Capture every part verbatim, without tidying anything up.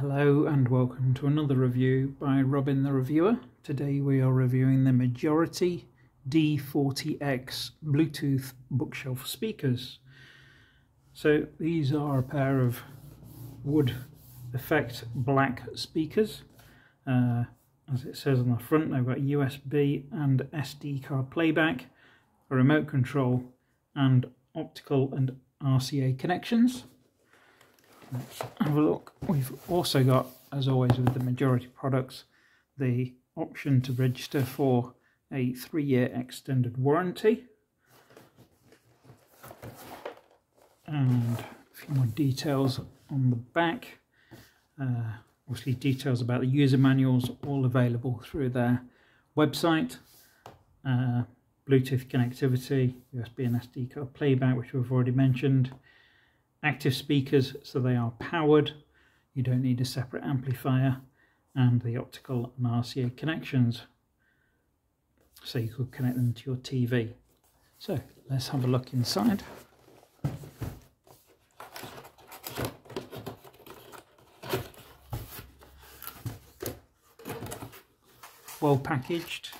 Hello and welcome to another review by Robin the Reviewer. Today we are reviewing the Majority D forty X Bluetooth bookshelf speakers. So these are a pair of wood effect black speakers. Uh, as it says on the front, they've got U S B and S D card playback, a remote control and optical and R C A connections. Let's have a look. We've also got, as always with the Majority products, the option to register for a three year extended warranty. And a few more details on the back. Uh, obviously details about the user manuals, all available through their website. Uh, Bluetooth connectivity, U S B and S D card playback, which we've already mentioned. Active speakers, so they are powered, you don't need a separate amplifier, and the optical and R C A connections, so you could connect them to your T V. So let's have a look inside. Well packaged.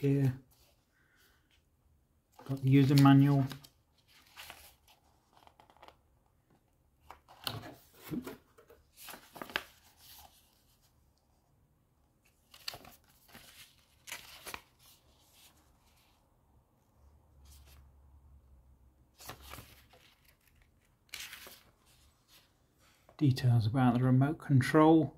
Here got the user manual, details about the remote control,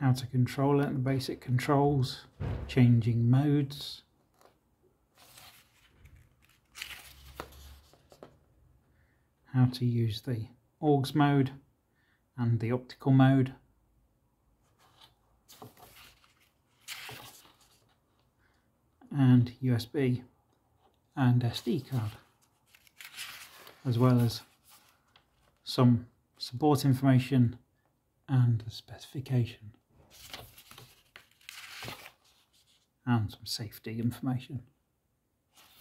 how to control it, the basic controls, changing modes, how to use the A U X mode and the optical mode, and U S B and S D card, as well as some support information and the specification. And some safety information.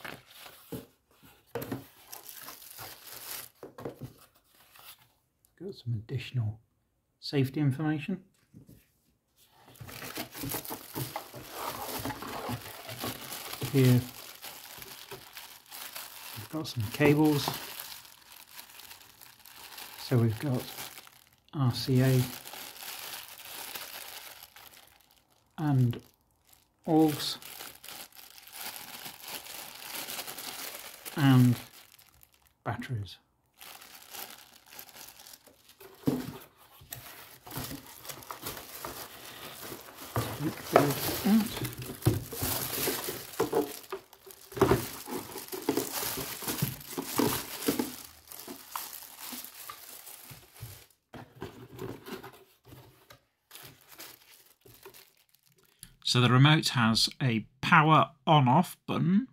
Got some additional safety information. Here we've got some cables. So we've got R C A and A U X and batteries. So the remote has a power on-off button,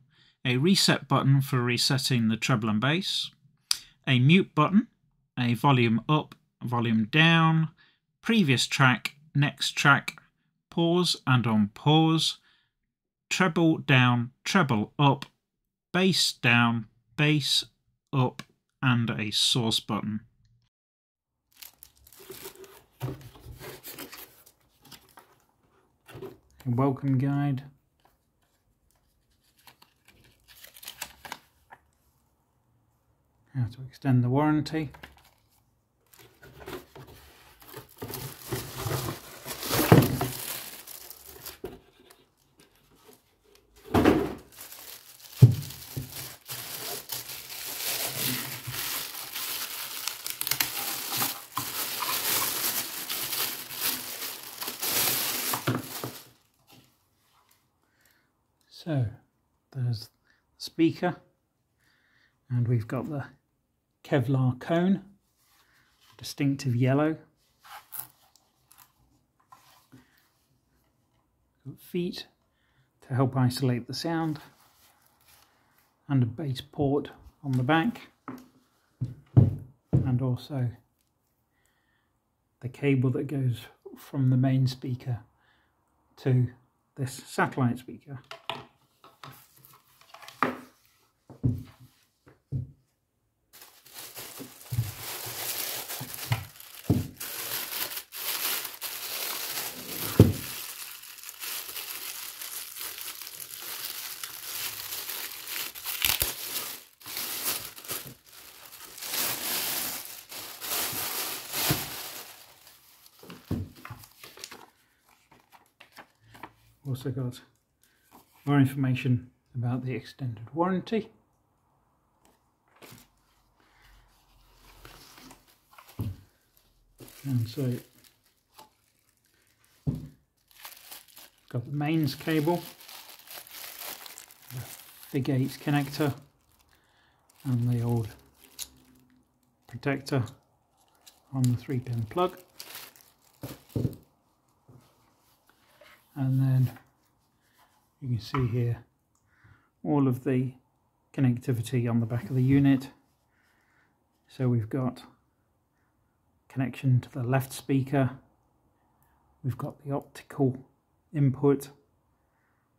a reset button for resetting the treble and bass, a mute button, a volume up, volume down, previous track, next track, pause and on pause, treble down, treble up, bass down, bass up, and a source button. A welcome guide, how to extend the warranty, so there's the speaker, and we've got the Kevlar cone, distinctive yellow. Got feet to help isolate the sound, and a bass port on the back, and also the cable that goes from the main speaker to this satellite speaker. Also got more information about the extended warranty. And so got the mains cable, the big eight connector and the old protector on the three pin plug. And then you can see here all of the connectivity on the back of the unit. So we've got connection to the left speaker, we've got the optical input,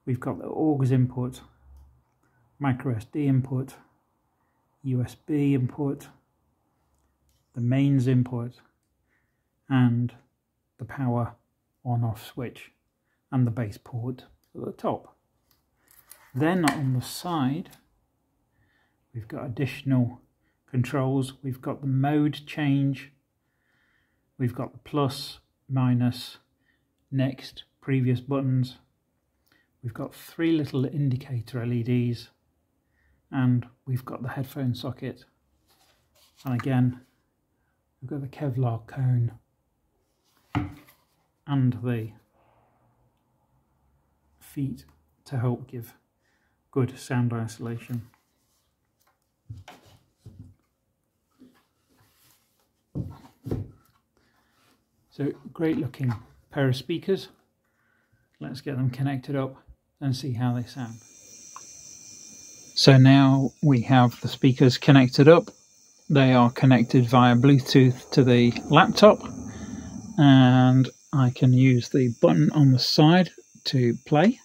we've got the aux input, micro S D input, U S B input, the mains input, and the power on-off switch, and the base port at the top. Then on the side we've got additional controls. We've got the mode change, we've got the plus, minus, next, previous buttons, we've got three little indicator L E Ds, and we've got the headphone socket, and again we've got the Kevlar cone and the feet to help give good sound isolation. So, great looking pair of speakers. Let's get them connected up and see how they sound. So now we have the speakers connected up. They are connected via Bluetooth to the laptop, and I can use the button on the side to play.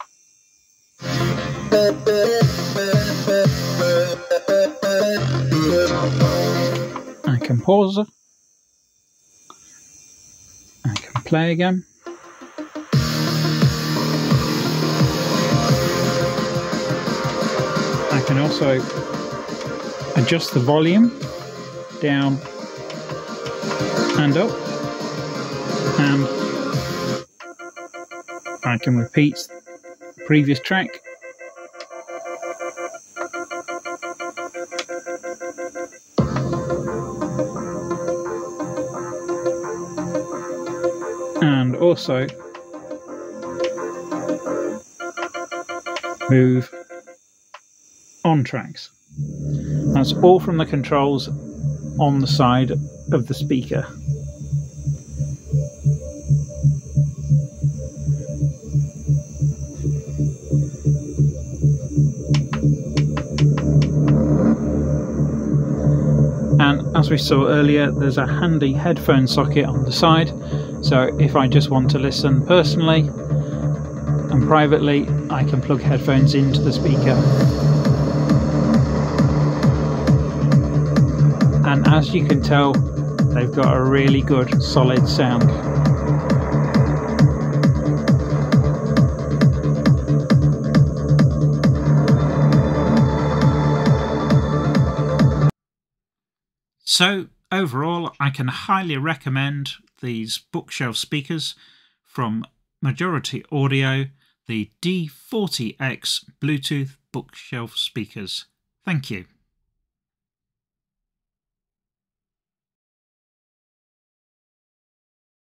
I can pause. I can play again. I can also adjust the volume down and up, and I can repeat the previous track. And also move on tracks. That's all from the controls on the side of the speaker. And as we saw earlier, there's a handy headphone socket on the side, so if I just want to listen personally and privately, I can plug headphones into the speaker. And as you can tell, they've got a really good solid sound. So overall, I can highly recommend these bookshelf speakers from Majority Audio, the D forty X Bluetooth bookshelf speakers. Thank you.